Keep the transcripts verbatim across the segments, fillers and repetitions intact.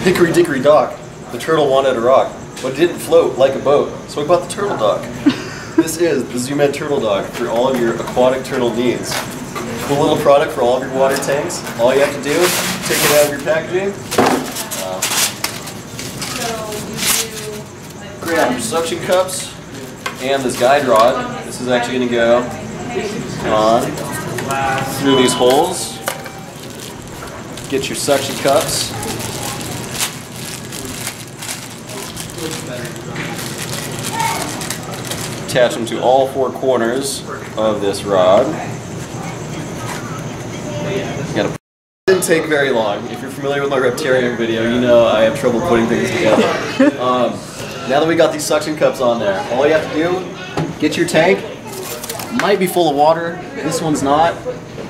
Hickory dickory dock, the turtle wanted a rock, but it didn't float like a boat, so we bought the turtle dock. This is the ZooMed turtle dock for all of your aquatic turtle needs. Cool little product for all of your water tanks. All you have to do is take it out of your packaging. Uh, so you do like grab your suction cups and this guide rod. This is actually going to go on through these holes. Get your suction cups. Attach them to all four corners of this rod. It didn't take very long. If you're familiar with my Reptarium video, you know I have trouble putting things together. Um, now that we got these suction cups on there, all you have to do, get your tank. It might be full of water. This one's not,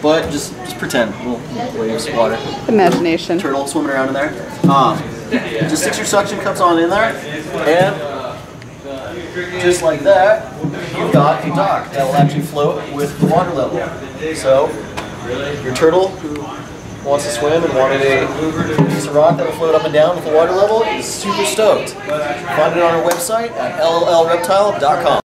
but just just pretend. Little waves of water. Imagination. Turtle swimming around in there. Um, just stick your suction cups on in there, and just like that, you've got a dock that will actually float with the water level. So your turtle who wants to swim and wanted a piece of rock that will float up and down with the water level is super stoked. Find it on our website at L L L Reptile dot com.